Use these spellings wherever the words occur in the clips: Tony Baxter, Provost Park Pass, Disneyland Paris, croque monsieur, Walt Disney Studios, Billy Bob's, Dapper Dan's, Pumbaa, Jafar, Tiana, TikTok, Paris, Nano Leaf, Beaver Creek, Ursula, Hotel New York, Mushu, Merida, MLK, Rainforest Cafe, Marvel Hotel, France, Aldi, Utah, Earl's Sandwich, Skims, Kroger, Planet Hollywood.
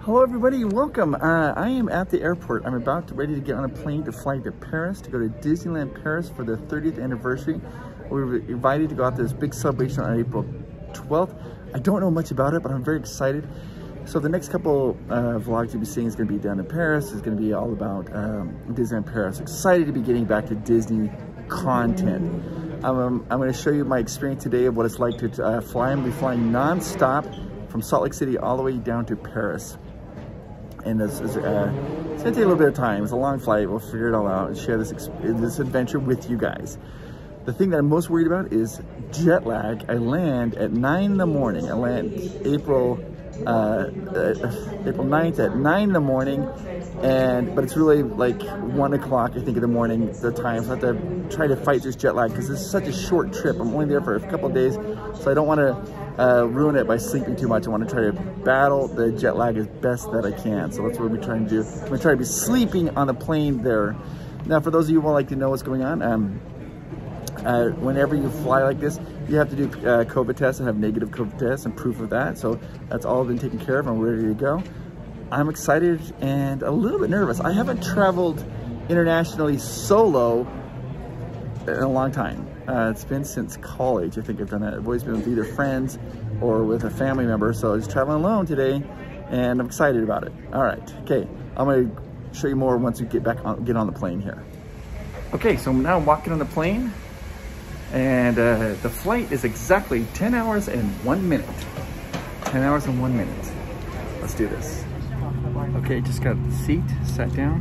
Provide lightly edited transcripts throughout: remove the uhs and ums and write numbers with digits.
Hello everybody, welcome. I am at the airport. I'm about to ready to get on a plane to fly to Paris, to go to Disneyland Paris for the 30th anniversary. We were invited to go out to this big celebration on April 12th. I don't know much about it, but I'm very excited. So the next couple vlogs you'll be seeing is gonna be down in Paris. It's gonna be all about Disneyland Paris. Excited to be getting back to Disney content. I'm gonna show you my experience today of what it's like to fly. I'm gonna be flying nonstop from Salt Lake City all the way down to Paris. And it's gonna take a little bit of time. It's a long flight. We'll figure it all out and share this adventure with you guys. The thing that I'm most worried about is jet lag. I land at 9 in the morning. I land April 9th at 9 in the morning, but it's really like 1 o'clock, I think, in the morning, the time. So I have to try to fight this jet lag because it's such a short trip. I'm only there for a couple of days, so I don't want to ruin it by sleeping too much. I want to try to battle the jet lag as best that I can. So that's what we're trying to do. I'm going to try to be sleeping on the plane there. Now, for those of you who would like to know what's going on, whenever you fly like this, you have to do COVID tests and have negative COVID tests and proof of that. So that's all been taken care of. I'm ready to go. I'm excited and a little bit nervous. I haven't traveled internationally solo in a long time. It's been since college, I think I've done that. I've always been with either friends or with a family member. So I was traveling alone today and I'm excited about it. All right, okay. I'm gonna show you more once we get on the plane here. Okay, so now I'm walking on the plane and the flight is exactly 10 hours and 1 minute. 10 hours and 1 minute. Let's do this. Okay, just got the seat, sat down.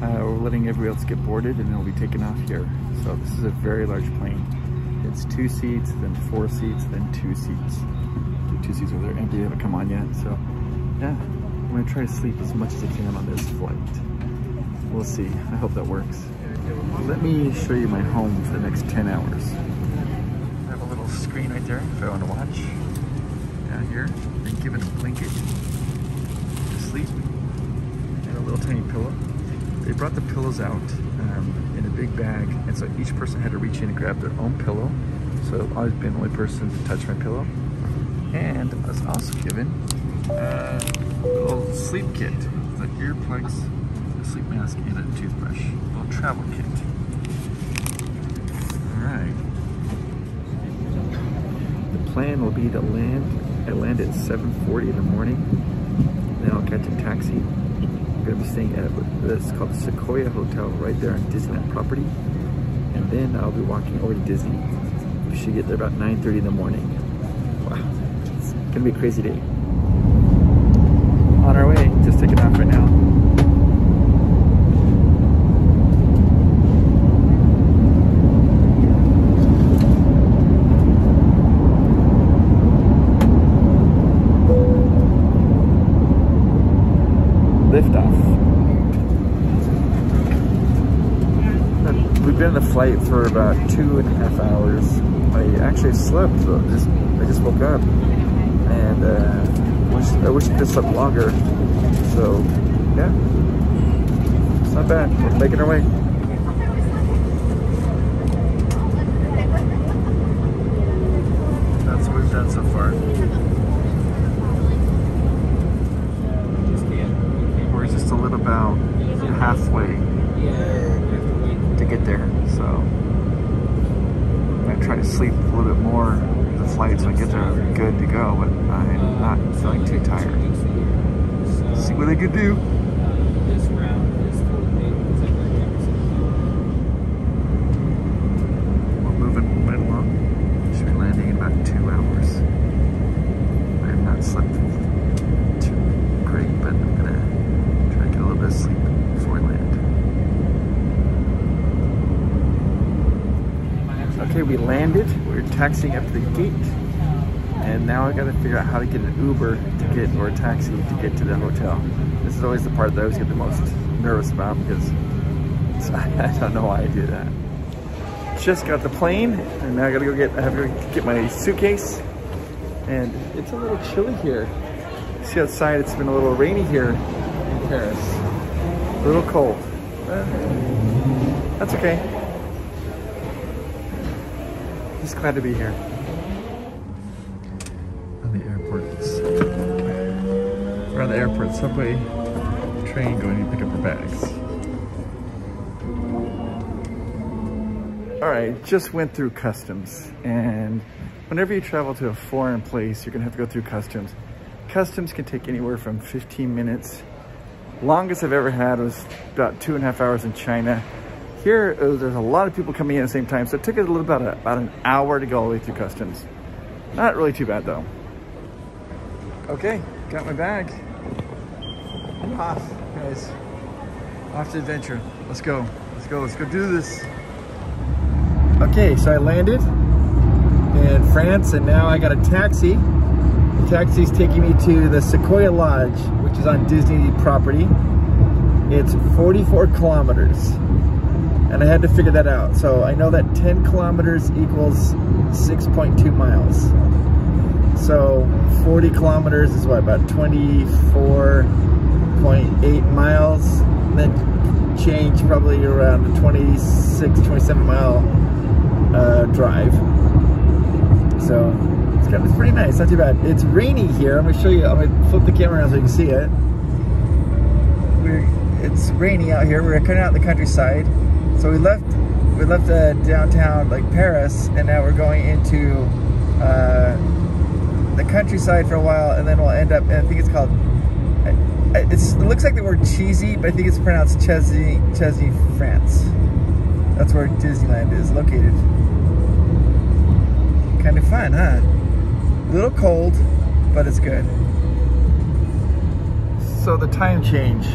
We're letting everybody else get boarded and they'll be taken off here. So this is a very large plane. It's 2 seats, then 4 seats, then 2 seats. The 2 seats over there empty, they haven't come on yet. So yeah, I'm gonna try to sleep as much as I can on this flight. We'll see, I hope that works. Let me show you my home for the next 10 hours. I have a little screen right there if I wanna watch. Down here, then give it a blanket to sleep. And a little tiny pillow. They brought the pillows out in a big bag, and so each person had to reach in and grab their own pillow. So I've always been the only person to touch my pillow. And I was also given a little sleep kit. It's like earplugs, a sleep mask, and a toothbrush. A little travel kit. All right. The plan will be to land. I land at 7:40 in the morning. Then I'll catch a taxi. Going to be staying at this called the Sequoia Hotel right there on Disneyland property, and then I'll be walking over to Disney. We should get there about 9:30 in the morning. Wow, it's gonna be a crazy day. On our way, just taking off right now. Flight for about 2.5 hours. I actually slept though. I just woke up and I wish I could have slept longer. So yeah, it's not bad. We're making our way. That's what we've done so far. We're just a little about halfway to get there, so I'm gonna try to sleep a little bit more in the flight so I get there good to go, but I'm not feeling too tired. See what I could do. We're moving right along. Should be landing in about 2 hours. I have not slept too great, but I'm gonna try to get a little bit of sleep before we land. Okay, we landed, we're taxiing up to the gate, and now I gotta figure out how to get an Uber to get, or a taxi to get to the hotel. This is always the part that I always get the most nervous about because I don't know why I do that. Just got the plane, and now I gotta go get my suitcase, and it's a little chilly here. See outside, it's been a little rainy here in Paris. A little cold, but that's okay. Just glad to be here. On the airport, Around the airport subway train going to pick up her bags. All right, just went through customs, and whenever you travel to a foreign place, you're gonna have to go through customs. Customs can take anywhere from 15 minutes. Longest I've ever had was about 2.5 hours in China. Here, there's a lot of people coming in at the same time, so it took us about an hour to go all the way through customs. Not really too bad though. Okay, got my bag. I'm off, guys. Off to adventure. Let's go. Let's go. Let's go do this. Okay, so I landed in France, and now I got a taxi. The taxi's taking me to the Sequoia Lodge, which is on Disney property. It's 44 kilometers, and I had to figure that out. So I know that 10 kilometers equals 6.2 miles. So 40 kilometers is what, about 24.8 miles? And then change probably around a 26, 27 mile drive. So it's pretty nice, not too bad. It's rainy here. I'm gonna show you, I'm gonna flip the camera around so you can see it. It's rainy out here. We're cutting out the countryside. So we left downtown like Paris, and now we're going into the countryside for a while, and then we'll end up, and I think it's called, it looks like the word cheesy, but I think it's pronounced Chesney, France. That's where Disneyland is located. Kind of fun, huh? A little cold, but it's good. So the time change.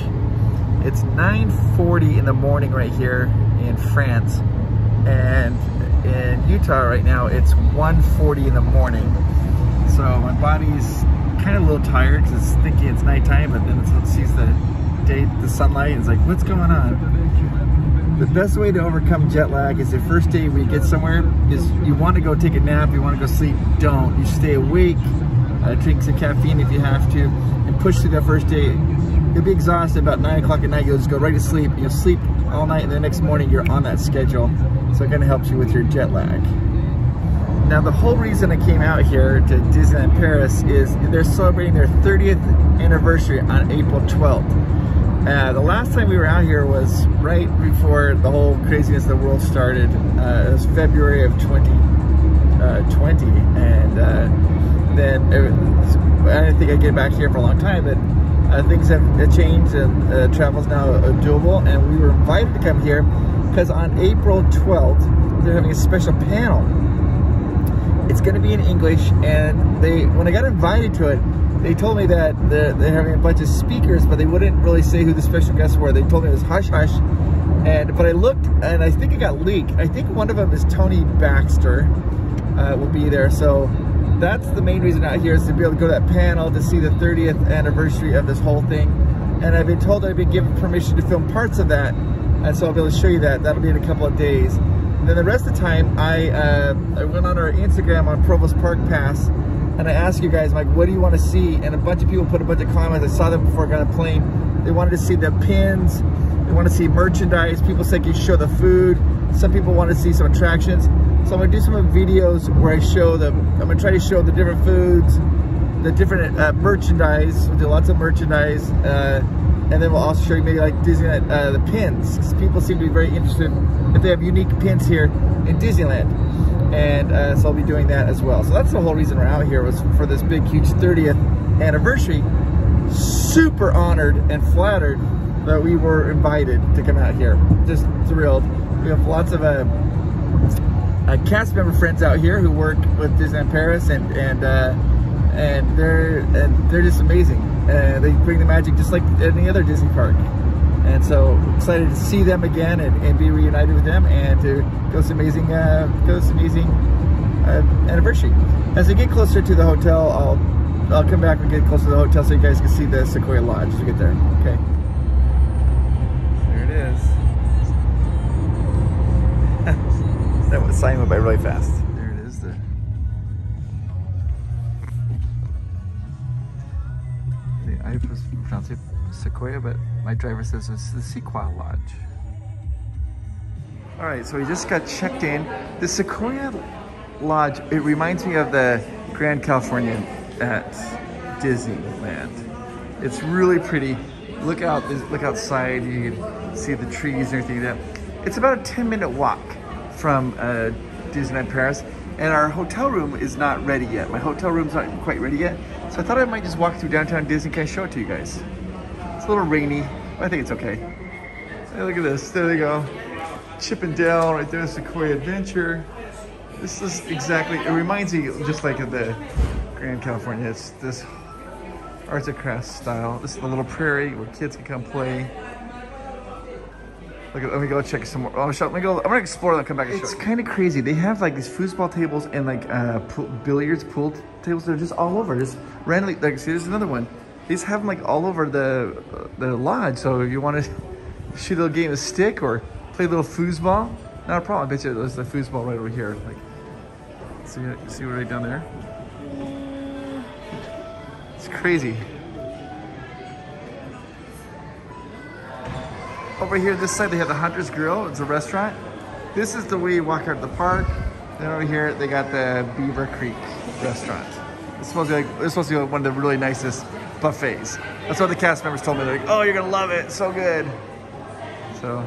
It's 9:40 in the morning right here in France, and in Utah right now it's 1:40 in the morning. So my body's kind of a little tired because it's thinking it's nighttime, but then it sees the day, the sunlight, and it's like, what's going on? The best way to overcome jet lag is the first day we get somewhere is you want to go take a nap, you want to go sleep, don't. You stay awake, drink some caffeine if you have to, and push through that first day. You'll be exhausted about 9 o'clock at night, you'll just go right to sleep, you'll sleep all night, and the next morning you're on that schedule. So it kind of helps you with your jet lag. Now the whole reason I came out here to Disneyland Paris is they're celebrating their 30th anniversary on April 12th. The last time we were out here was right before the whole craziness of the world started. It was February of 2020, and then I didn't think I'd get back here for a long time, but things have changed, and travel's now doable, and we were invited to come here because on April 12th, they're having a special panel. It's gonna be in English, and when I got invited to it, they told me that they're having a bunch of speakers, but they wouldn't really say who the special guests were. They told me it was hush hush, but I looked, and I think it got leaked. I think one of them is Tony Baxter will be there, so that's the main reason out here, is to be able to go to that panel to see the 30th anniversary of this whole thing. And I've been told I've been given permission to film parts of that, and so I'll be able to show you that. That'll be in a couple of days. And then the rest of the time, I went on our Instagram on Provost Park Pass, and I asked you guys, like, what do you want to see? And a bunch of people put a bunch of comments. I saw them before I got on a plane. They wanted to see the pins. They want to see merchandise. People said you show the food. Some people want to see some attractions. So I'm gonna do some videos where I show them, I'm gonna try to show the different foods, the different merchandise. We'll do lots of merchandise, and then we'll also show you maybe like Disneyland, the pins, because people seem to be very interested if they have unique pins here in Disneyland. And so I'll be doing that as well. So that's the whole reason we're out here, was for this big, huge 30th anniversary. Super honored and flattered that we were invited to come out here. Just thrilled. We have lots of cast member friends out here who work with Disneyland Paris, and they're just amazing. They bring the magic just like any other Disney park. And so excited to see them again and be reunited with them and to go to some amazing anniversary. As I get closer to the hotel, I'll come back and get closer to the hotel so you guys can see the Sequoia Lodge as we get there. Okay. There it is. That sign went by really fast. There it is. I pronounce it Sequoia, but my driver says it's the Sequoia Lodge. All right, so we just got checked in. The Sequoia Lodge, it reminds me of the Grand Californian at Disneyland. It's really pretty. Look out, look outside, you can see the trees and everything like that. It's about a 10-minute walk from Disneyland Paris, and our hotel room is not ready yet. My hotel room's not quite ready yet, so I thought I might just walk through downtown Disney. Can I show it to you guys? It's a little rainy, but I think it's okay. Hey, look at this, there they go. Chippendale, right there, Sequoia Adventure. This is exactly, it reminds me just like of the Grand California. It's this arts and crafts style. This is the little prairie where kids can come play. Look, let me go check some more. Oh, let me go. I'm gonna explore and come back and show you. It's kind of crazy. They have like these foosball tables and like pool tables. They're just all over. Just randomly. Like, see, there's another one. These have them like all over the lodge. So if you want to shoot a little game of stick or play a little foosball, not a problem. I bet you there's the foosball right over here. Like, see right down there. It's crazy. Over here, this side, they have the Hunter's Grill. It's a restaurant. This is the way you walk out of the park. Then over here, they got the Beaver Creek restaurant. It's supposed to be like, it's supposed to be like one of the really nicest buffets. That's what the cast members told me. They're like, "Oh, you're gonna love it. So good." So,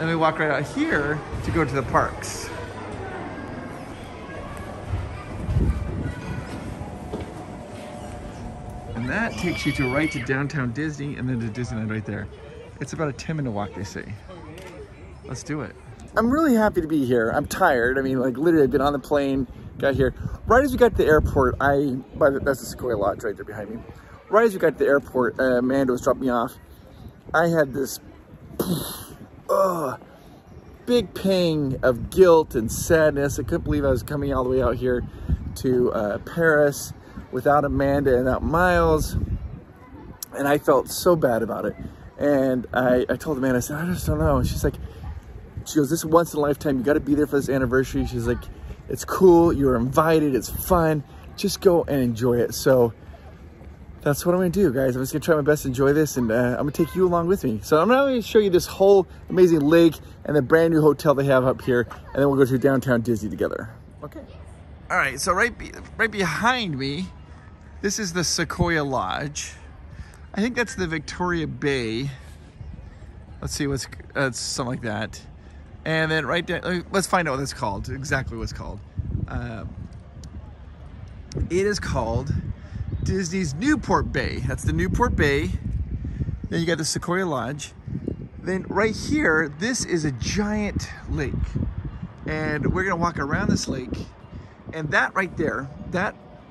and we walk right out here to go to the parks. And that takes you to right to downtown Disney and then to Disneyland right there. It's about a 10-minute walk, they say. Let's do it. I'm really happy to be here. I'm tired. I mean, like, literally, I've been on the plane, got here. Right as we got to the airport, that's the Sequoia Lodge right there behind me. Right as we got to the airport, Mando's dropped me off. I had this big pang of guilt and sadness. I couldn't believe I was coming all the way out here to Paris without Amanda and without Miles, and I felt so bad about it. And I told Amanda, I said, I just don't know. And she's like, she goes, this is once in a lifetime, you got to be there for this anniversary. She's like, it's cool, you're invited, it's fun, just go and enjoy it. So that's what I'm gonna do, guys. I'm just gonna try my best to enjoy this, and I'm gonna take you along with me. So I'm gonna show you this whole amazing lake and the brand new hotel they have up here, and then we'll go to downtown Disney together. Okay. All right, so right behind me, this is the Sequoia Lodge. I think that's the Victoria Bay. Let's see what's, something like that. And then right down, let's find out what it's called, exactly what's called. It is called Disney's Newport Bay. That's the Newport Bay. Then you got the Sequoia Lodge. Then right here, this is a giant lake. And we're gonna walk around this lake. And that right there,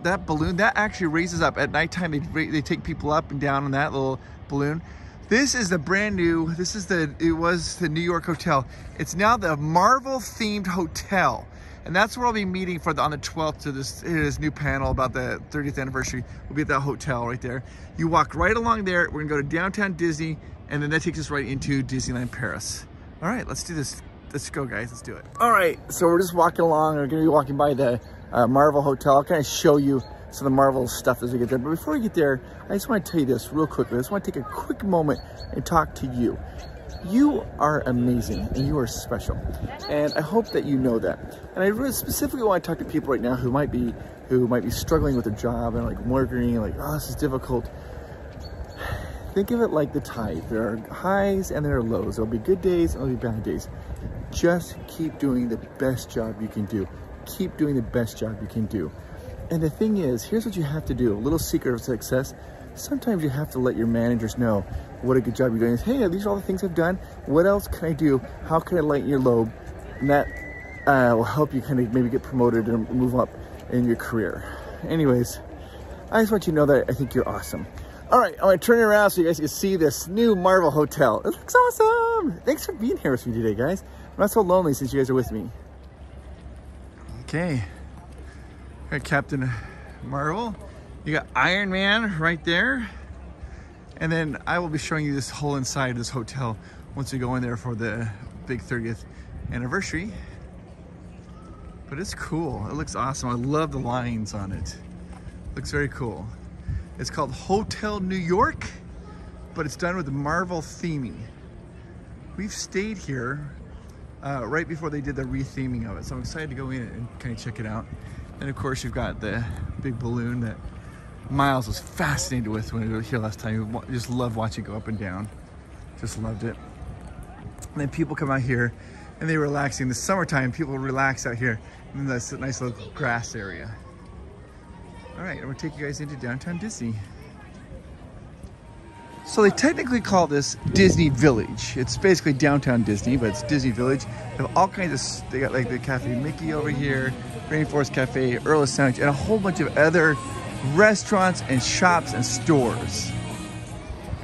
that balloon, that actually raises up. At nighttime, they take people up and down on that little balloon. This is the brand new, it was the New York Hotel. It's now the Marvel-themed hotel. And that's where I'll be meeting on the 12th to this new panel about the 30th anniversary. We'll be at that hotel right there. You walk right along there. We're gonna go to downtown Disney, and then that takes us right into Disneyland Paris. All right, let's do this. Let's go, guys, let's do it. All right, so we're just walking along. We're gonna be walking by the Marvel Hotel. I'll kind of show you some of the Marvel stuff as we get there. But before we get there, I just wanna tell you this real quickly. I just wanna take a quick moment and talk to you. You are amazing and you are special. And I hope that you know that. And I really specifically wanna talk to people right now who might be struggling with a job and like wondering, like, oh, this is difficult. Think of it like the tide. There are highs and there are lows. There'll be good days and there'll be bad days. Just keep doing the best job you can do. Keep doing the best job you can do. And the thing is, here's what you have to do. A little secret of success. Sometimes you have to let your managers know what a good job you're doing. Hey, these are all the things I've done. What else can I do? How can I lighten your load? And that will help you kind of maybe get promoted and move up in your career. Anyways, I just want you to know that I think you're awesome. All right, I'm gonna turn it around so you guys can see this new Marvel Hotel. It looks awesome. Thanks for being here with me today, guys. I'm not so lonely since you guys are with me. Okay. All right, Captain Marvel. You got Iron Man right there. And then I will be showing you this whole inside of this hotel once we go in there for the big 30th anniversary. But it's cool. It looks awesome. I love the lines on it. Looks very cool. It's called Hotel New York, but it's done with Marvel theming. We've stayed here right before they did the retheming of it. So I'm excited to go in and kind of check it out. And of course you've got the big balloon that Miles was fascinated with when we were here last time. He just loved watching it go up and down. Just loved it. And then people come out here and they relax. In the summertime, people relax out here in this nice little grass area. All right, I'm gonna take you guys into downtown Disney. So they technically call this Disney Village. It's basically downtown Disney, but it's Disney Village. They have all kinds of, they got like the Cafe Mickey over here, Rainforest Cafe, Earl's Sandwich, and a whole bunch of other restaurants and shops and stores.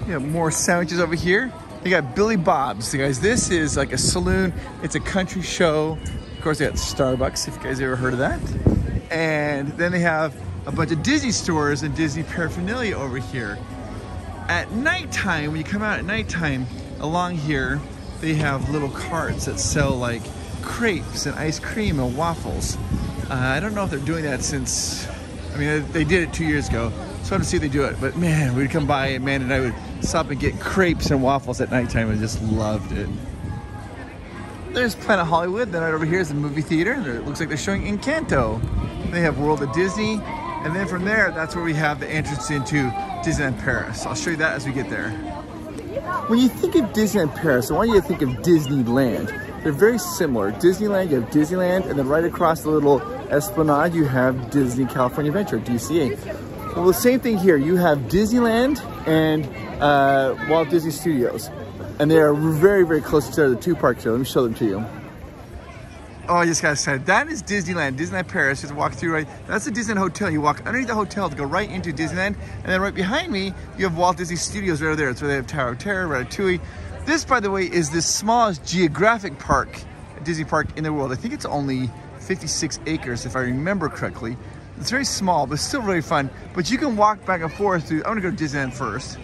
You know, more sandwiches over here. They got Billy Bob's, you guys. This is like a saloon. It's a country show. Of course, they got Starbucks, if you guys ever heard of that. And then they have a bunch of Disney stores and Disney paraphernalia over here. At nighttime, when you come out at nighttime, along here, they have little carts that sell like crepes and ice cream and waffles. I don't know if they're doing that since, I mean, they did it 2 years ago, so I have to see if they do it. But man, we'd come by and man and I would stop and get crepes and waffles at nighttime and just loved it. There's Planet Hollywood. Then right over here is the movie theater. It looks like they're showing Encanto. They have World of Disney. And then from there, that's where we have the entrance into Disneyland Paris. I'll show you that as we get there. When you think of Disneyland Paris, I want you to think of Disneyland. They're very similar. Disneyland, you have Disneyland, and then right across the little esplanade, you have Disney California Adventure, DCA. Well, the same thing here. You have Disneyland and Walt Disney Studios. And they are very, very close to each other, the two parks here. Let me show them to you. Oh, I just got excited. That is Disneyland, Disneyland Paris. Just walk through right. That's the Disneyland Hotel. You walk underneath the hotel to go right into Disneyland. And then right behind me, you have Walt Disney Studios right over there. It's where they have Tower of Terror, Ratatouille. This, by the way, is the smallest geographic park, Disney park in the world. I think it's only 56 acres, if I remember correctly. It's very small, but still really fun. But you can walk back and forth through. I'm gonna go to Disneyland first.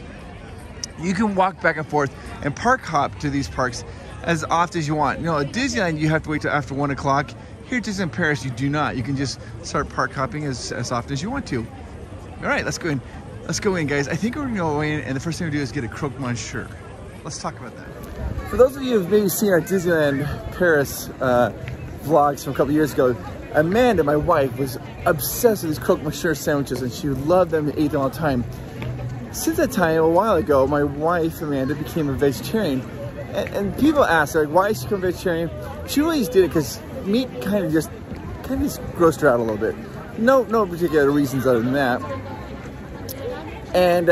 You can walk back and forth and park hop to these parks as often as you want. You know, at Disneyland, you have to wait till after 1 o'clock. Here at Disneyland Paris, you do not. You can just start park hopping as often as you want to. All right, let's go in. Let's go in, guys. I think we're gonna go in, and the first thing we do is get a croque monsieur. Let's talk about that. For those of you who have maybe seen our Disneyland Paris vlogs from a couple years ago, Amanda, my wife, was obsessed with these croque monsieur sandwiches, and she loved them and ate them all the time. Since that time, a while ago, my wife, Amanda, became a vegetarian. And people ask, like, why is she become vegetarian? She really just did it because meat kind of just grossed her out a little bit. No particular reasons other than that. And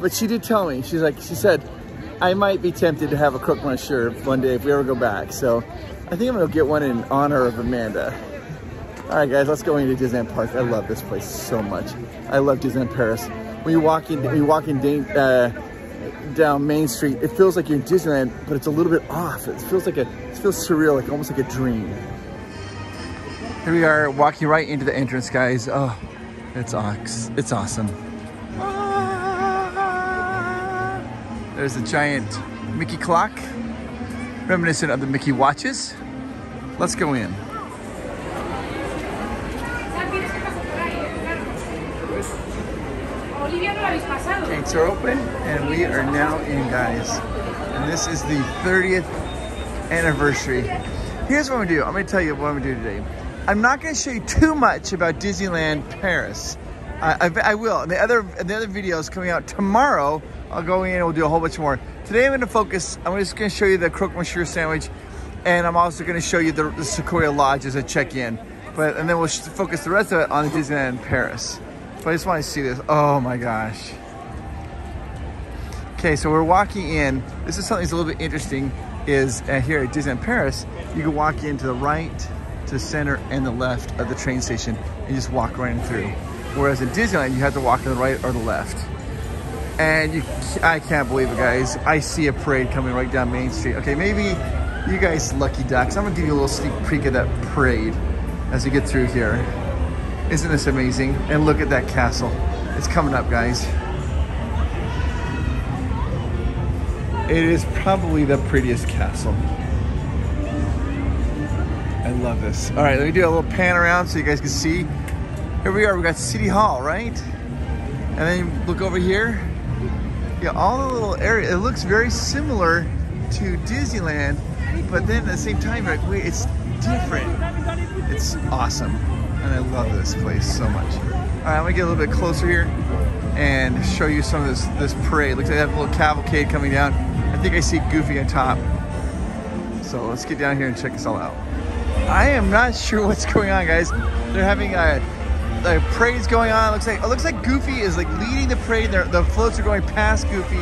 but she did tell me, she said, I might be tempted to have a croque monsieur one day if we ever go back. So I think I'm gonna get one in honor of Amanda. All right, guys, let's go into Disneyland Park. I love this place so much. I love Disneyland Paris. When you walk down Main Street, it feels like you're in Disneyland, but it's a little bit off. It feels surreal, like almost like a dream. Here we are, walking right into the entrance, guys. Oh, it's awesome. Ah, there's a giant Mickey clock, reminiscent of the Mickey watches. Let's go in. Gates are open and we are now in, guys. And this is the 30th anniversary. Here's what I'm gonna do. I'm gonna tell you what I'm gonna do today. I'm not gonna show you too much about Disneyland Paris. I will. The other video is coming out tomorrow. I'll go in and we'll do a whole bunch more. Today I'm gonna focus. I'm just gonna show you the croque monsieur sandwich, and I'm also gonna show you the Sequoia Lodge as a check-in. But and then we'll focus the rest of it on Disneyland Paris. But I just want to see this. Oh my gosh. Okay, so we're walking in. This is something that's a little bit interesting is here at Disneyland Paris, you can walk in to the right, to the center, and the left of the train station and just walk right in through. Whereas in Disneyland, you have to walk to the right or the left. And I can't believe it, guys. I see a parade coming right down Main Street. Okay, maybe you guys lucky ducks. I'm gonna give you a little sneak peek of that parade as we get through here. Isn't this amazing? And look at that castle. It's coming up, guys. It is probably the prettiest castle. I love this. All right, let me do a little pan around so you guys can see. Here we are, we got City Hall, right? And then look over here. Yeah, all the little area, it looks very similar to Disneyland, but then at the same time, like, wait, it's different. It's awesome. And I love this place so much. I'm gonna get a little bit closer here and show you some of this parade. Looks like they have a little cavalcade coming down. I think I see Goofy on top. So let's get down here and check this all out. I am not sure what's going on, guys. They're having a parade's going on. It looks like Goofy is like leading the parade. The floats are going past Goofy.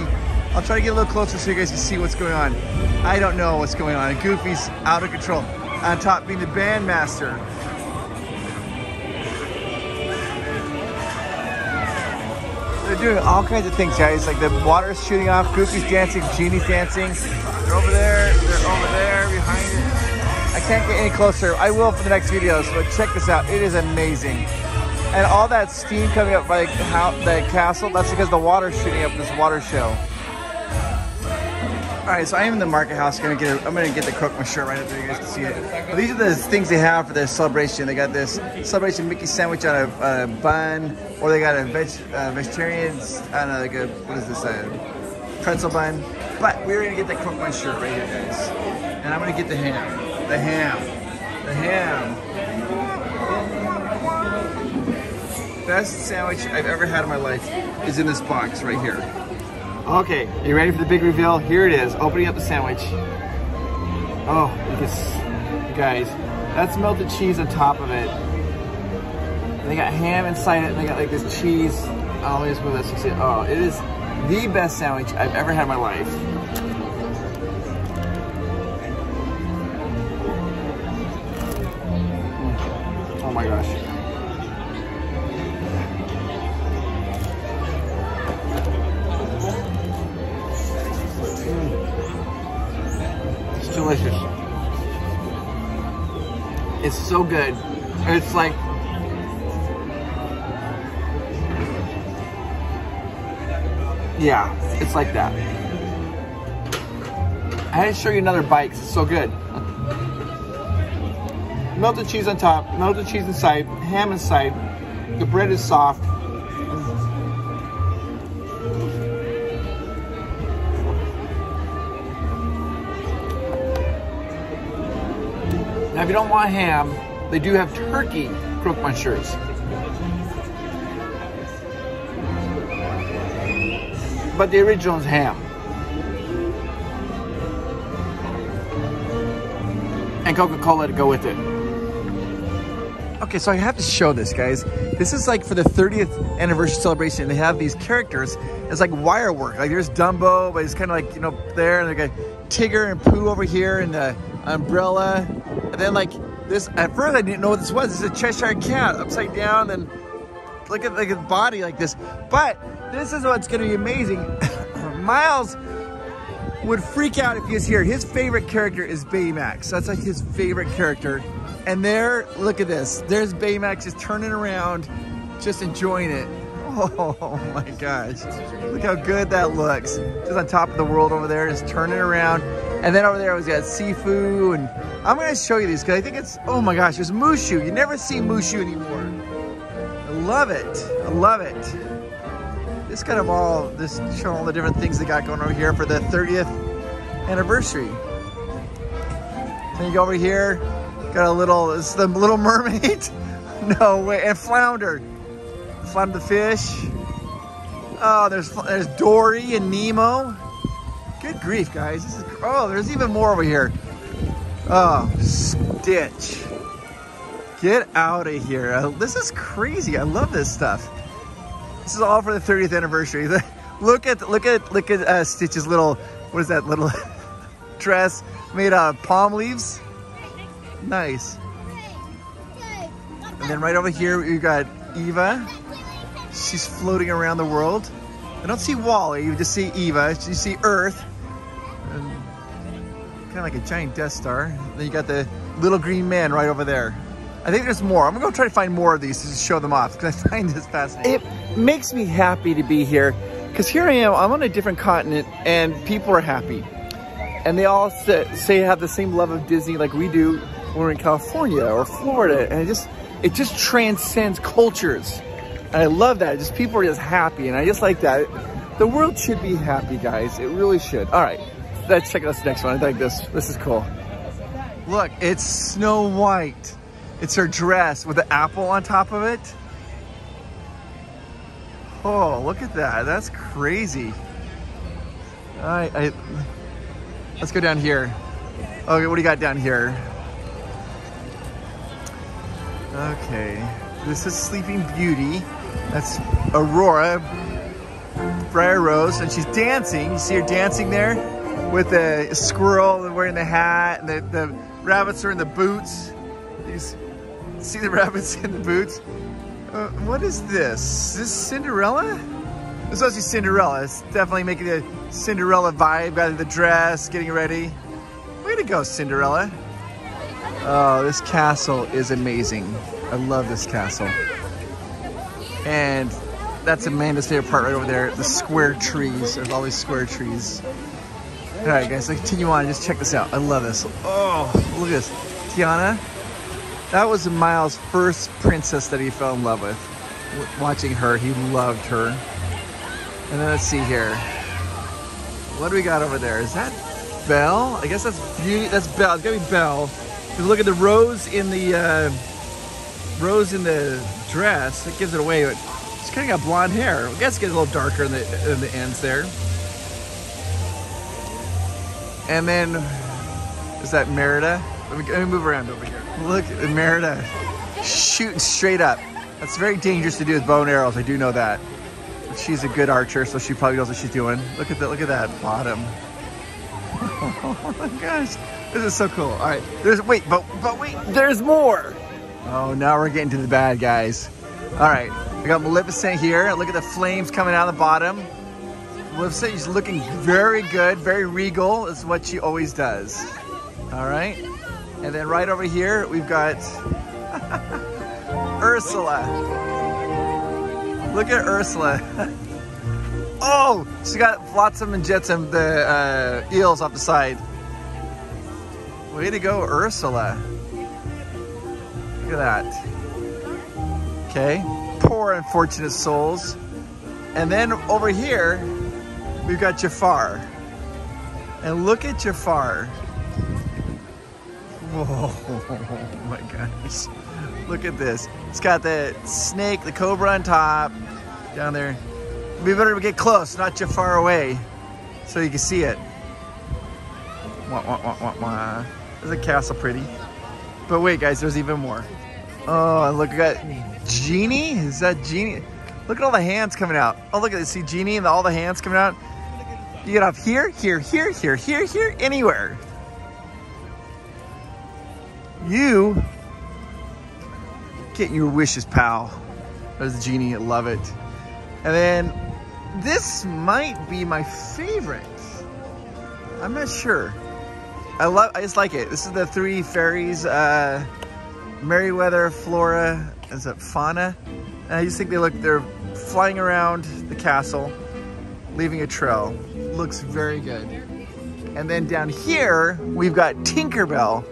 I'll try to get a little closer so you guys can see what's going on. I don't know what's going on. Goofy's out of control. On top being the bandmaster. They're doing all kinds of things, guys. Like the water's shooting off, Goofy's dancing, Genie's dancing. They're over there, behind it. I can't get any closer. I will for the next videos, but check this out. It is amazing. And all that steam coming up by the castle, that's because the water's shooting up this water show. All right, so I am in the market house. I'm gonna get the croque monsieur right up there. You guys can see it. But these are the things they have for their celebration. They got this celebration Mickey sandwich on a bun, or they got a vegetarian. I don't know, like a pretzel bun. But we're gonna get the croque monsieur right here, guys. And I'm gonna get the ham, the ham, the ham. Best sandwich I've ever had in my life is in this box right here. Okay, you ready for the big reveal? Here it is, opening up the sandwich. Oh, guys, that's melted cheese on top of it. And they got ham inside it, and they got like this cheese. Oh, let me just move this. Oh, it is the best sandwich I've ever had in my life. Oh my gosh. Delicious. It's so good. It's like it's like that. I had to show you another bite because it's so good. Melted cheese on top, melted cheese inside, ham inside. The bread is soft. Now, if you don't want ham, they do have turkey croque monsieurs. But the original is ham. And Coca-Cola to go with it. Okay, so I have to show this, guys. This is like for the 30th anniversary celebration. They have these characters. It's like wire work. Like there's Dumbo, but it's kind of like, you know, there. And they got Tigger and Pooh over here and the umbrella. And then like this, at first I didn't know what this was. This is a Cheshire cat, upside down, and look at like a body like this. But this is what's gonna be amazing. Miles would freak out if he was here. His favorite character is Baymax. That's like his favorite character. And there, look at this. There's Baymax just turning around, just enjoying it. Oh my gosh. Look how good that looks. Just on top of the world over there, just turning around. And then over there, we got Sifu, and I'm gonna show you these because I think it's, oh my gosh, there's Mushu. You never see Mushu anymore. I love it, I love it. This kind of all, this showing all the different things they got going over here for the 30th anniversary. Then you go over here, got a little, it's the Little Mermaid. No way, and Flounder. Flounder the fish. Oh, there's Dory and Nemo. Good grief, guys. This is, oh, there's even more over here. Oh, Stitch. Get out of here. This is crazy. I love this stuff. This is all for the 30th anniversary. Look at Stitch's little, what is that little dress made out of palm leaves? Nice. And then right over here, we've got Eva. She's floating around the world. I don't see Wally, you just see Eva. You see Earth, kind of like a giant Death Star. Then you got the little green man right over there. I think there's more. I'm gonna go try to find more of these to just show them off because I find this fascinating. It makes me happy to be here because here I am, I'm on a different continent and people are happy. And they all say have the same love of Disney like we do when we're in California or Florida. And it just transcends cultures. And I love that. Just people are just happy, and I just like that. The world should be happy, guys. It really should. All right, let's check out this next one. I think this is cool. Look, it's Snow White. It's her dress with the apple on top of it. Oh, look at that. That's crazy. Let's go down here. Okay, what do you got down here? Okay, this is Sleeping Beauty. That's Aurora Briar Rose, and she's dancing. You see her dancing there with the squirrel and wearing the hat, and the rabbits are in the boots. You see the rabbits in the boots. What is this? Is this Cinderella? This must be Cinderella. It's definitely making a Cinderella vibe out of the dress, getting ready. Way to go, Cinderella. Oh, this castle is amazing. I love this castle. And that's Amanda's favorite part right over there, the square trees. There's all these square trees. All right, guys, let's continue on and just check this out. I love this. Oh, look at this. Tiana, that was Miles' first princess that he fell in love with. Watching her, he loved her. And then let's see here. What do we got over there? Is that Belle? I guess that's Beauty. That's Belle. It's gotta be Belle. Look at the rose in the dress. It gives it away, but she's kind of got blonde hair. I guess it gets a little darker in the ends there. And then is that Merida? Let me move around over here. Look at Merida shooting straight up. That's very dangerous to do with bow and arrows. I do know that. She's a good archer, so she probably knows what she's doing. Look at that bottom. Oh my gosh, this is so cool. All right, wait, there's more. Oh, now we're getting to the bad guys. All right, we got Maleficent here. Look at the flames coming out of the bottom. Maleficent is looking very good, very regal is what she always does. All right, and then right over here, we've got Ursula. Look at Ursula. Oh, she got Flotsam and Jetsam, the eels off the side. Way to go, Ursula. Look at that. Okay, poor unfortunate souls. And then over here, we've got Jafar. And look at Jafar. Whoa, my gosh. Look at this. It's got the snake, the cobra on top, down there. We better get close, not too far away, so you can see it. Wah, wah, wah, wah, wah. There's a castle pretty. But wait, guys, there's even more. Oh, look, we got Genie. Is that Genie? Look at all the hands coming out. Oh, look at this. See Genie and all the hands coming out? You get off here, here, here, here, here, here, anywhere. You... get your wishes, pal. There's the Genie, I love it. And then this might be my favorite. I'm not sure. I just like it. This is the three fairies, Merryweather, Flora, is it Fauna? And I just think they're flying around the castle, leaving a trail. Looks very good. And then down here, we've got Tinkerbell.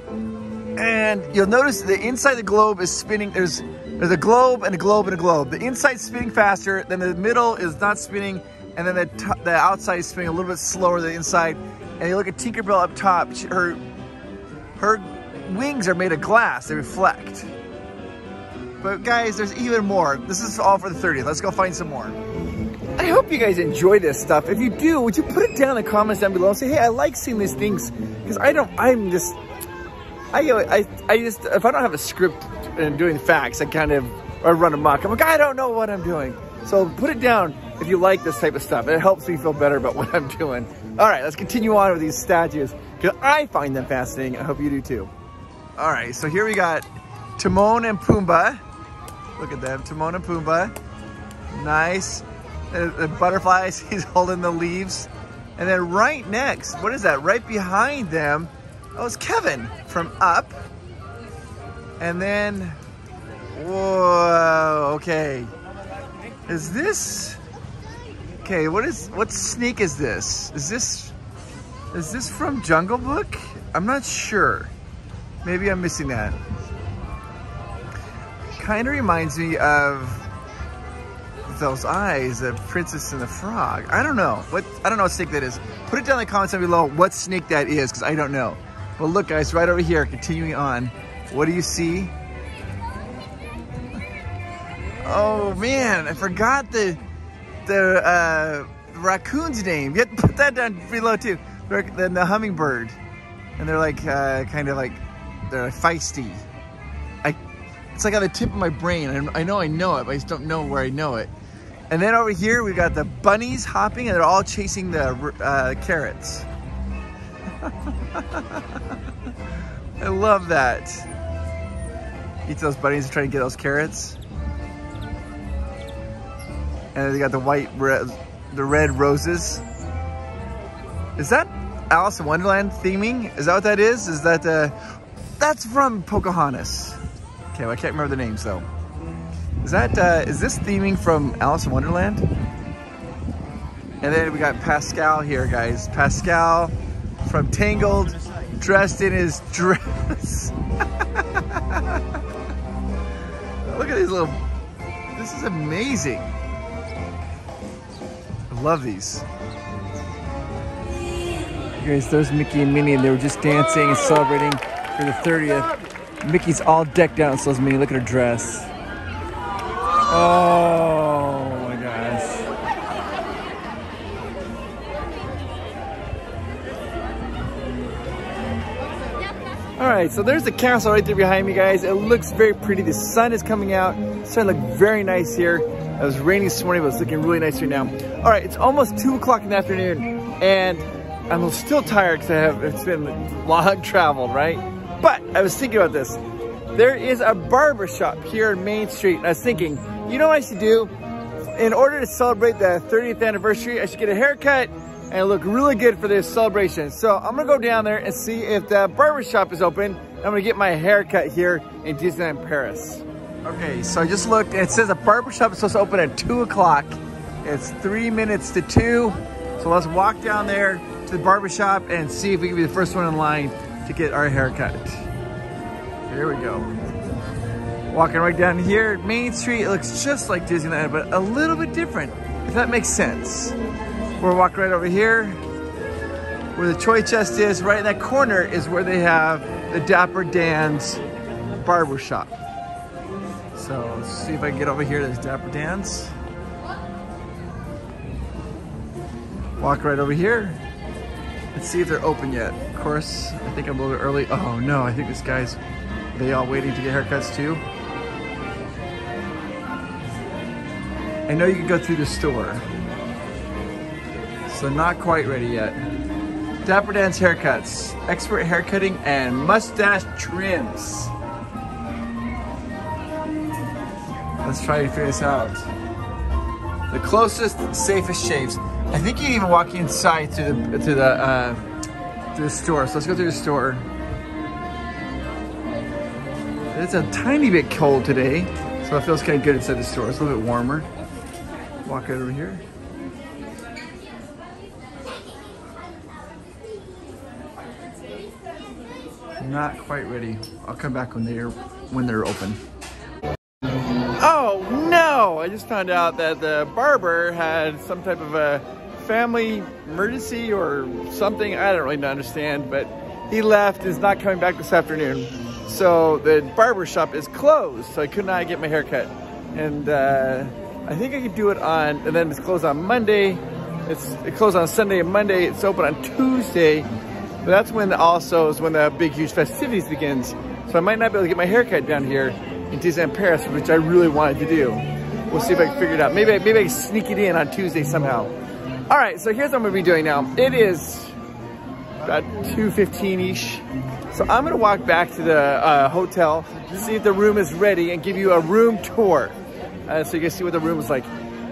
And you'll notice the inside of the globe is spinning. There's a globe and a globe and a globe. The inside's spinning faster, then the middle is not spinning, and then the outside is spinning a little bit slower than the inside. And you look at Tinkerbell up top. Her wings are made of glass. They reflect. But guys, there's even more. This is all for the 30th. Let's go find some more. I hope you guys enjoy this stuff. If you do, would you put it down in the comments down below and say, hey, I like seeing these things. Because I just, if I don't have a script and doing facts, I run amok. I'm like, I don't know what I'm doing. So put it down if you like this type of stuff. It helps me feel better about what I'm doing. All right, let's continue on with these statues because I find them fascinating. I hope you do too. All right, so here we got Timon and Pumbaa. Look at them, Timon and Pumbaa. Nice. The butterflies, he's holding the leaves. And then right next, what is that? Right behind them, oh, it's Kevin from Up. And then, whoa, okay. Is this, okay, what sneak is this? Is this from Jungle Book? I'm not sure. Maybe I'm missing that. Kind of reminds me of those eyes, the Princess and the Frog. I don't know what sneak that is. Put it down in the comments down below what sneak that is, because I don't know. Well, look, guys, right over here, continuing on. What do you see? Oh, man, I forgot the the raccoon's name. You have to put that down below too. Then the hummingbird. And they're like, kind of like, they're feisty. It's like on the tip of my brain. I know it, but I just don't know where I know it. And then over here, we've got the bunnies hopping, and they're all chasing the carrots. I love that. Each of those bunnies are trying to get those carrots. And they got the red roses. Is that Alice in Wonderland theming? Is that what that is? Is that, that's from Pocahontas. Okay, well, I can't remember the names though. Is this theming from Alice in Wonderland? And then we got Pascal here, guys. Pascal from Tangled, dressed in his dress. Look at these little, this is amazing. I love these. Guys, there's Mickey and Minnie, and they were just dancing and celebrating for the 30th. Mickey's all decked out, so is Minnie. Look at her dress. Oh my gosh. All right, so there's the castle right there behind me, guys. It looks very pretty. The sun is coming out. It's starting to look very nice here. It was raining this morning, but it's looking really nice right now. All right, it's almost 2 o'clock in the afternoon, and I'm still tired because it's been long traveled, right? But I was thinking about this. There is a barber shop here in Main Street, and I was thinking, you know what I should do? In order to celebrate the 30th anniversary, I should get a haircut and look really good for this celebration. So I'm gonna go down there and see if the barber shop is open. I'm gonna get my haircut here in Disneyland Paris. Okay, so I just looked, and it says a barber shop is supposed to open at 2 o'clock. It's 3 minutes to 2. So let's walk down there to the barbershop and see if we can be the first one in line to get our haircut. Here we go. Walking right down here, Main Street. It looks just like Disneyland, but a little bit different, if that makes sense. We're walking right over here, where the Toy Chest is. Right in that corner is where they have the Dapper Dan's barbershop. So let's see if I can get over here to this Dapper Dan's. Walk right over here. Let's see if they're open yet. Of course, I think I'm a little bit early. Oh no, I think this guy's, they all waiting to get haircuts too. I know you can go through the store. So not quite ready yet. Dapper Dan's haircuts, expert haircutting and mustache trims. Let's try to figure this out. The closest, safest shaves. I think you can even walk inside to the store. So let's go through the store. It's a tiny bit cold today, so it feels kind of good inside the store. It's a little bit warmer. Walk right over here. Not quite ready. I'll come back when they're open. Oh no! I just found out that the barber had some type of a family emergency or something. I don't really understand, but he left and is not coming back this afternoon. So the barber shop is closed, so I could not get my haircut. And I think I could do it on, and then it's closed on Monday. It closed on Sunday and Monday. It's open on Tuesday. But that's when also the big, huge festivities begins. So I might not be able to get my haircut down here in Disneyland Paris, which I really wanted to do. We'll see if I can figure it out. Maybe I can sneak it in on Tuesday somehow. All right, so here's what I'm gonna be doing now. It is about 2:15-ish. So I'm gonna walk back to the hotel to see if the room is ready and give you a room tour. So you can see what the room is like.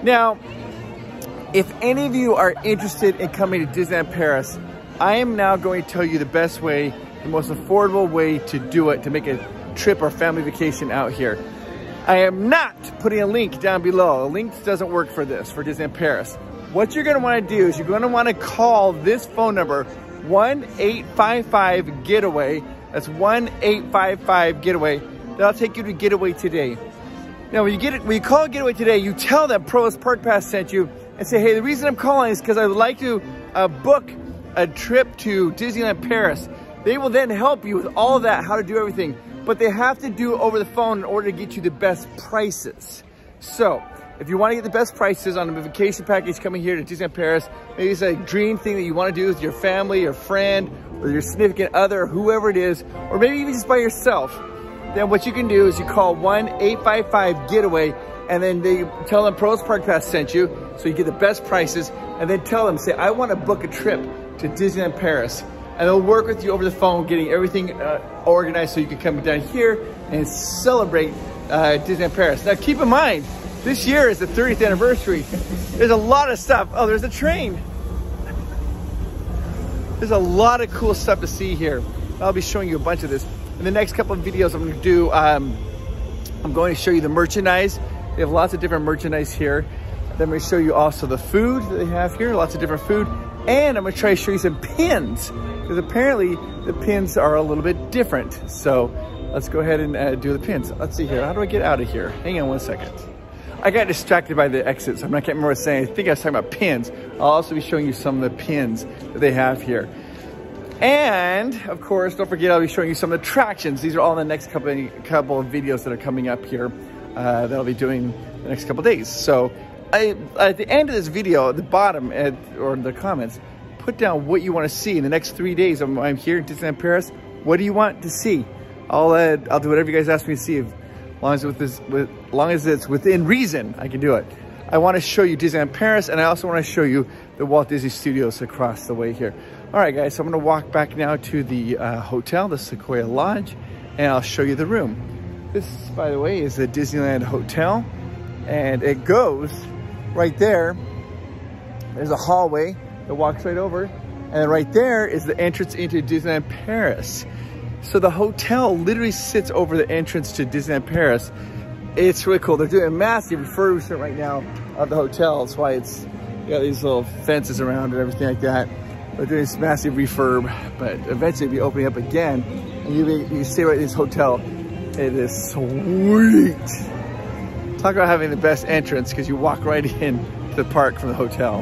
Now, if any of you are interested in coming to Disneyland Paris, I am now going to tell you the best way, the most affordable way to do it, to make it trip or family vacation out here. I am not putting a link down below. A link doesn't work for this, for Disneyland Paris. What you're gonna wanna do is you're gonna wanna call this phone number, 1-855-GETAWAY. That's 1-855-GETAWAY. That'll take you to Getaway Today. Now when you call Getaway Today, you tell them Provost Park Pass sent you and say, hey, the reason I'm calling is because I would like to book a trip to Disneyland Paris. They will then help you with all of that, how to do everything. But they have to do over the phone in order to get you the best prices. So If you want to get the best prices on a vacation package coming here to Disneyland Paris, maybe it's a dream thing that you want to do with your family, your friend, or your significant other, or whoever it is, or maybe even just by yourself, then what you can do is you call 1-855-GETAWAY, and then they tell them Provost Park Pass sent you, so you get the best prices, and then tell them, say, I want to book a trip to Disneyland Paris. And they'll work with you over the phone, getting everything organized so you can come down here and celebrate Disneyland Paris. Now keep in mind, this year is the 30th anniversary. There's a lot of stuff. Oh, there's a train. There's a lot of cool stuff to see here. I'll be showing you a bunch of this. In the next couple of videos I'm going to do, I'm going to show you the merchandise. They have lots of different merchandise here. Then I'm going to show you also the food that they have here, lots of different food. And I'm going to try to show you some pins, because apparently the pins are a little bit different. So let's go ahead and do the pins. Let's see here. How do I get out of here? Hang on one second. I got distracted by the exit, so I can't remember what I was saying. I think I was talking about pins. I'll also be showing you some of the pins that they have here. And of course, don't forget, I'll be showing you some attractions. These are all in the next couple of videos that are coming up here that I'll be doing the next couple of days. So at the end of this video, at the bottom, or in the comments, put down what you want to see in the next 3 days. I'm here in Disneyland Paris. What do you want to see? I'll do whatever you guys ask me to see, as long as it's within reason. I can do it. I want to show you Disneyland Paris, and I also want to show you the Walt Disney Studios across the way here. All right, guys, so I'm going to walk back now to the hotel, the Sequoia Lodge, and I'll show you the room. This, by the way, is the Disneyland Hotel, and it goes right there. There's a hallway that walks right over, and right there is the entrance into Disneyland Paris. So the hotel literally sits over the entrance to Disneyland Paris. It's really cool. They're doing a massive refurbishment right now of the hotel. That's why it's got these little fences around and everything like that. They're doing this massive refurb, but eventually it'll be opening up again. And you stay right in this hotel. It is sweet. Talk about having the best entrance, because you walk right in to the park from the hotel.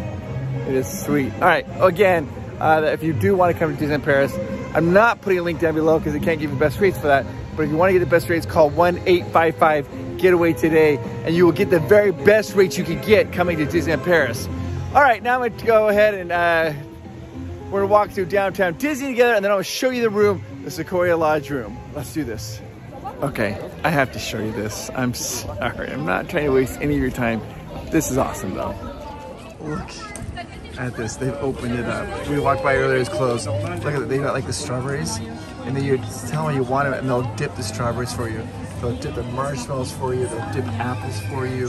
It is sweet. All right, again, if you do want to come to Disneyland Paris, I'm not putting a link down below because I can't give you the best rates for that. But if you want to get the best rates, call 1-855-GETAWAY today, and you will get the very best rates you could get coming to Disneyland Paris. All right, now I'm going to go ahead and we're going to walk through downtown Disney together, and then I'll show you the room, the Sequoia Lodge room. Let's do this. Okay, I have to show you this. I'm sorry. I'm not trying to waste any of your time. This is awesome, though. Look at this. They've opened it up. We walked by earlier, it was closed. Look at it. They got like the strawberries, and then you tell them you want them, and they'll dip the strawberries for you. They'll dip the marshmallows for you. They'll dip apples for you.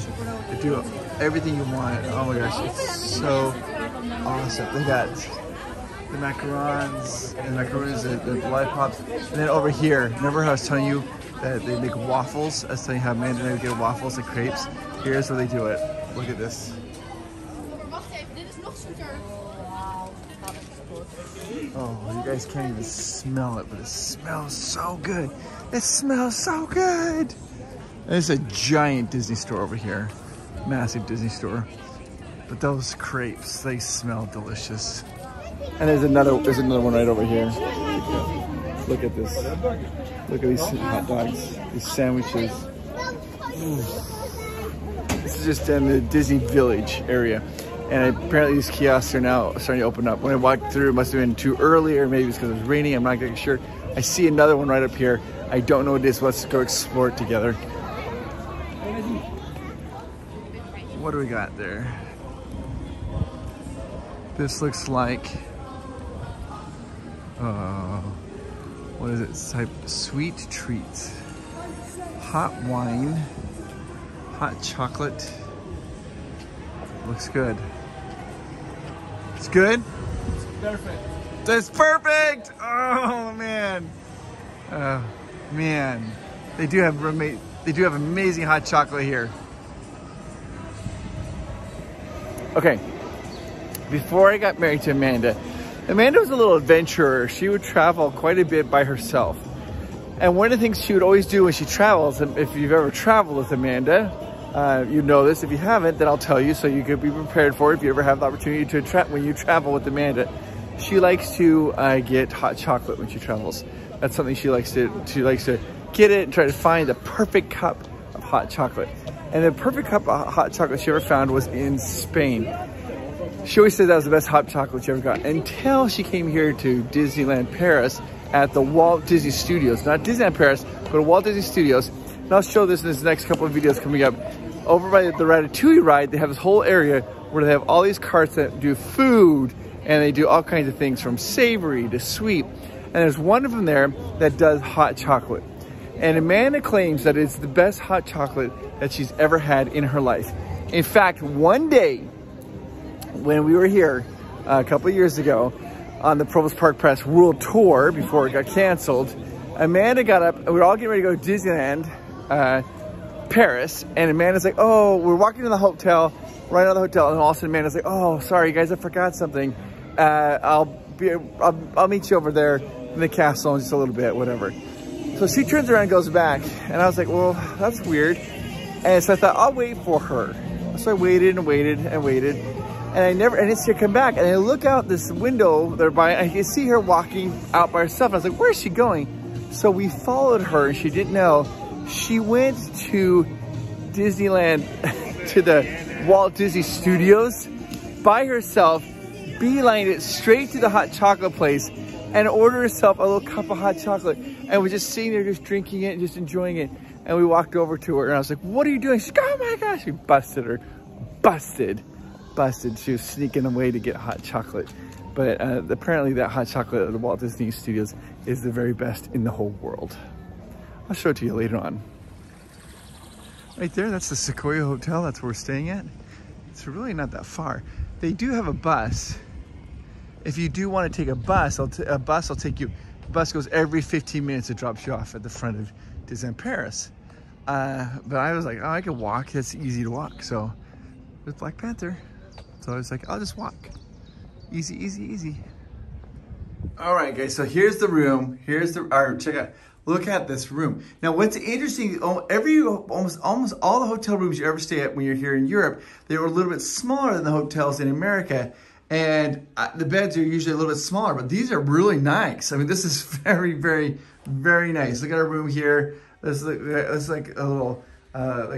They do everything you want. Oh my gosh, it's so awesome. They got the macarons, and macaroons, the lollipops. And then over here, remember how I was telling you that they make waffles? I was telling you how Amanda and I would get waffles and crepes. Here's where they do it. Look at this. Oh, you guys can't even smell it, but it smells so good. It smells so good. There's a giant Disney store over here. Massive Disney store. But those crepes, they smell delicious. And there's another one right over here. Look at this. Look at these hot dogs, these sandwiches. Ooh. This is just in the Disney Village area. And apparently these kiosks are now starting to open up. When I walked through, it must have been too early, or maybe it's because it was raining, I'm not getting sure. I see another one right up here. I don't know what it is. Let's go explore it together. What do we got there? This looks like, what is it? It's type sweet treats, hot wine, hot chocolate. Looks good. It's good? It's perfect. It's perfect! Oh man. Man. They do have amazing hot chocolate here. Okay. Before I got married to Amanda, Amanda was a little adventurer. She would travel quite a bit by herself. And one of the things she would always do when she travels, and if you've ever traveled with Amanda, you know this. If you haven't, then I'll tell you so you could be prepared for it if you ever have the opportunity to when you travel with Amanda. She likes to get hot chocolate when she travels. That's something she likes to get it and try to find the perfect cup of of hot chocolate. And the perfect cup of hot chocolate she ever found was in Spain. She always said that was the best hot chocolate she ever got until she came here to Disneyland Paris at the Walt Disney Studios. Not Disneyland Paris, but Walt Disney Studios. And I'll show this in this next couple of videos coming up. Over by the Ratatouille ride, they have this whole area where they have all these carts that do food, and they do all kinds of things from savory to sweet. And there's one of them there that does hot chocolate. And Amanda claims that it's the best hot chocolate that she's ever had in her life. In fact, one day, when we were here a couple of years ago on the Provost Park Pass World Tour before it got canceled, Amanda got up and we were all getting ready to go to Disneyland Paris, and Amanda's like, oh, we're walking to the hotel, right out of the hotel, and all of a sudden Amanda's like, oh, sorry guys, I forgot something. I'll meet you over there in the castle in just a little bit, whatever. So she turns around and goes back, and I was like, well, that's weird. And so I thought, I'll wait for her. So I waited and waited and waited. And she come back, and I look out this window thereby, and I can see her walking out by herself. And I was like, where's she going? So we followed her, and she didn't know. She went to Disneyland, to the Walt Disney Studios by herself, beelined it straight to the hot chocolate place, and ordered herself a little cup of hot chocolate. And was just sitting there, just drinking it and just enjoying it. And we walked over to her, and I was like, what are you doing? She's like, oh my gosh, we busted her. Busted. She was sneaking away to get hot chocolate, but apparently that hot chocolate at the Walt Disney Studios is the very best in the whole world. I'll show it to you later on. Right there, that's the Sequoia Hotel. That's where we're staying at. It's really not that far. They do have a bus. If you do want to take a bus, I'll take you. The bus goes every 15 minutes. It drops you off at the front of Disneyland Paris. But I was like, oh, I can walk. That's easy to walk. So with Black Panther. So I was like, I'll just walk. Easy, easy, easy. All right, guys, so here's the room. Check out, look at this room. Now, what's interesting, almost all the hotel rooms you ever stay at when you're here in Europe, they were a little bit smaller than the hotels in America. And the beds are usually a little bit smaller, but these are really nice. I mean, this is very, very, very nice. Look at our room here. This is like a little, almost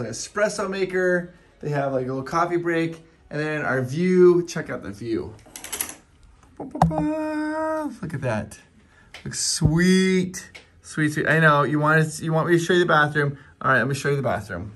like an espresso maker. They have like a little coffee break. And then our view, check out the view. Look at that. Looks sweet. Sweet, sweet. I know, you want me to show you the bathroom? All right, let me show you the bathroom.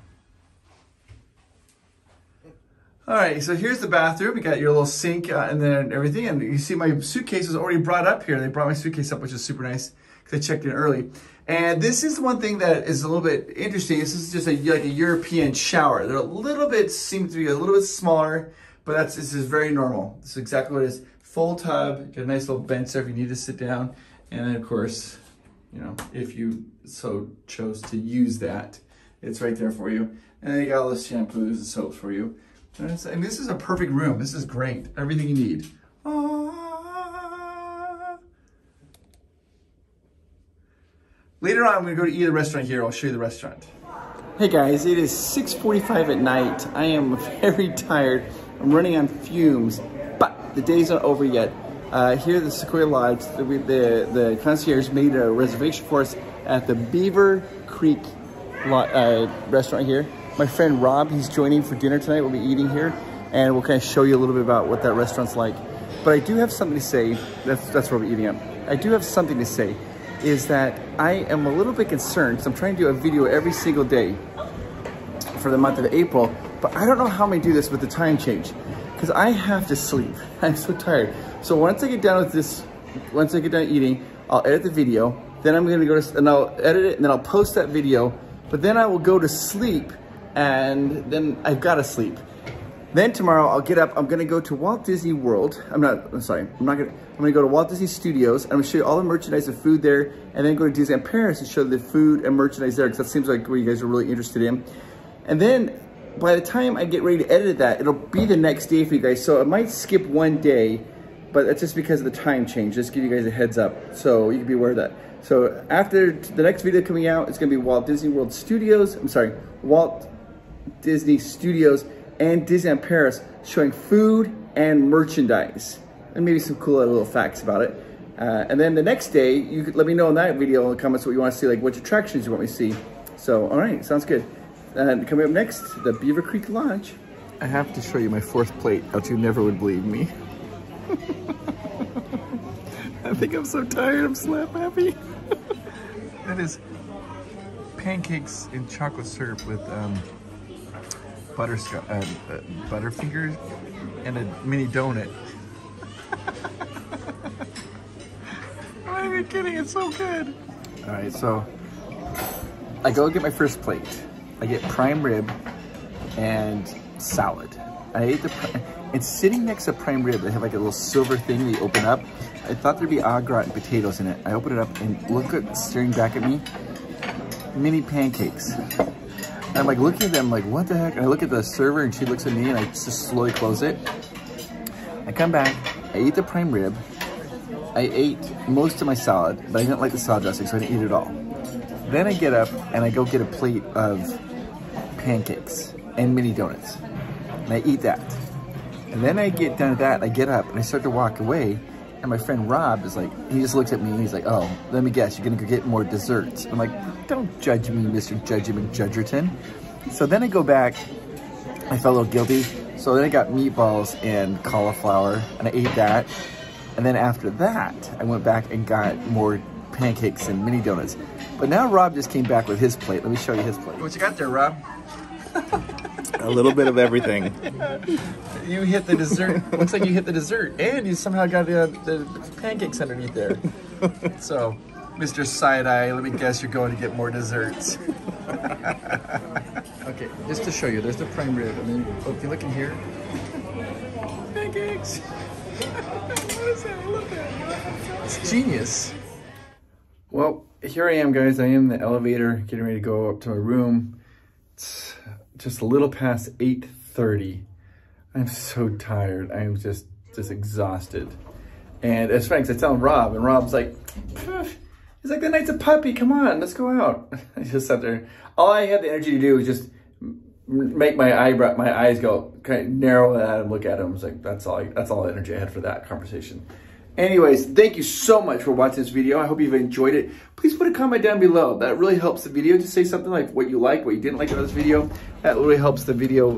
All right, so here's the bathroom. You got your little sink and then everything. And you see my suitcase was already brought up here. They brought my suitcase up, which is super nice because I checked in early. And this is one thing that is a little bit interesting. This is just like a European shower. They're a little bit, seem to be a little bit smaller, but this is very normal. This is exactly what it is. Full tub, got a nice little bench there if you need to sit down. And then of course, you know, if you so chose to use that, it's right there for you. And they got all the shampoos and soaps for you. And this is a perfect room. This is great. Everything you need. Later on, I'm going to go to eat at a restaurant here. I'll show you the restaurant. Hey guys, it is 6:45 at night. I am very tired. I'm running on fumes, but the day's not over yet. Here at the Sequoia Lodge, the concierge made a reservation for us at the Beaver Creek restaurant here. My friend Rob, he's joining for dinner tonight. We'll be eating here, and we'll kind of show you a little bit about what that restaurant's like. But I do have something to say. That's where we're eating at. I do have something to say. Is that I am a little bit concerned because I'm trying to do a video every single day for the month of April, but I don't know how I'm gonna do this with the time change because I have to sleep. I'm so tired. So once I get done with this, once I get done eating, I'll edit the video, then I'm gonna go to, and I'll edit it and then I'll post that video, but then I will go to sleep and then I've gotta sleep. Then tomorrow I'll get up, I'm gonna go to Walt Disney World. I'm gonna go to Walt Disney Studios. I'm gonna show you all the merchandise and food there, and then go to Disneyland Paris and show the food and merchandise there, because that seems like what you guys are really interested in. And then by the time I get ready to edit that, it'll be the next day for you guys. So I might skip one day, but that's just because of the time change. Just give you guys a heads up, so you can be aware of that. So after the next video coming out, it's gonna be Walt Disney Studios and Disneyland Paris, showing food and merchandise, and maybe some cool little facts about it. And then the next day, you could let me know in that video in the comments what you want to see, like which attractions you want me to see. So, all right, sounds good. And coming up next, the Beaver Creek Lodge. I have to show you my fourth plate, else you never would believe me. I think I'm so tired, I'm slap happy. That is pancakes in chocolate syrup with Butterfingers and a mini donut. I'm not even kidding, it's so good. All right, so I go get my first plate. I get prime rib and salad. I ate and sitting next to prime rib, they have like a little silver thing that you open up. I thought there'd be au gratin and potatoes in it. I opened it up and look at, staring back at me, mini pancakes. And I'm like looking at them like, what the heck? And I look at the server and she looks at me and I just slowly close it. I come back, I eat the prime rib. I ate most of my salad, but I didn't like the salad dressing, so I didn't eat it all. Then I get up and I go get a plate of pancakes and mini donuts. And I eat that. And then I get done with that, and I get up and I start to walk away. And my friend Rob is like, he just looks at me and he's like, oh, let me guess, you're gonna go get more desserts. I'm like, don't judge me, Mr. Judgy McJudgerton. So then I go back, I felt a little guilty. So then I got meatballs and cauliflower and I ate that. And then after that, I went back and got more pancakes and mini donuts. But now Rob just came back with his plate. Let me show you his plate. What you got there, Rob? A little bit of everything. Yeah. You hit the dessert. Looks like you hit the dessert. And you somehow got the pancakes underneath there. So, Mr. Side-Eye, let me guess you're going to get more desserts. Okay, just to show you, there's the prime rib. And then, oh, if you look in here, pancakes. What is that? I love that. It's genius. Well, here I am, guys. I am in the elevator, getting ready to go up to my room. It's just a little past 8:30. I'm so tired. I am just exhausted. And it's funny because I tell Rob, and Rob's like, pff. He's like, the night's a puppy. Come on, let's go out. I just sat there. All I had the energy to do was just make my eyes go kind of narrow that and look at him. I was like, that's all the energy I had for that conversation. Anyways, thank you so much for watching this video. I hope you've enjoyed it. Please put a comment down below. That really helps the video. Just say something like what you liked, what you didn't like about this video. That really helps the video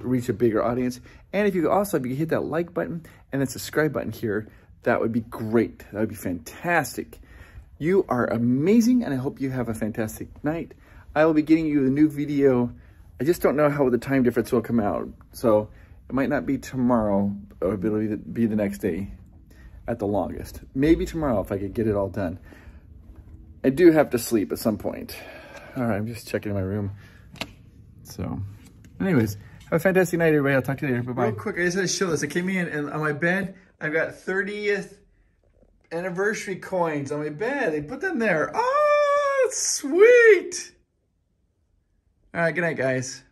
reach a bigger audience. And if you could also, if you could hit that like button and that subscribe button here, that would be great. That would be fantastic. You are amazing, and I hope you have a fantastic night. I will be getting you the new video. I just don't know how the time difference will come out. So it might not be tomorrow, or it'll be the next day. At the longest. Maybe tomorrow if I could get it all done. I do have to sleep at some point. All right, I'm just checking my room. So, anyways, have a fantastic night, everybody. I'll talk to you later. Bye-bye. Real quick, I just had to show this. I came in and on my bed, I've got 30th anniversary coins on my bed. They put them there. Oh, that's sweet. All right, good night, guys.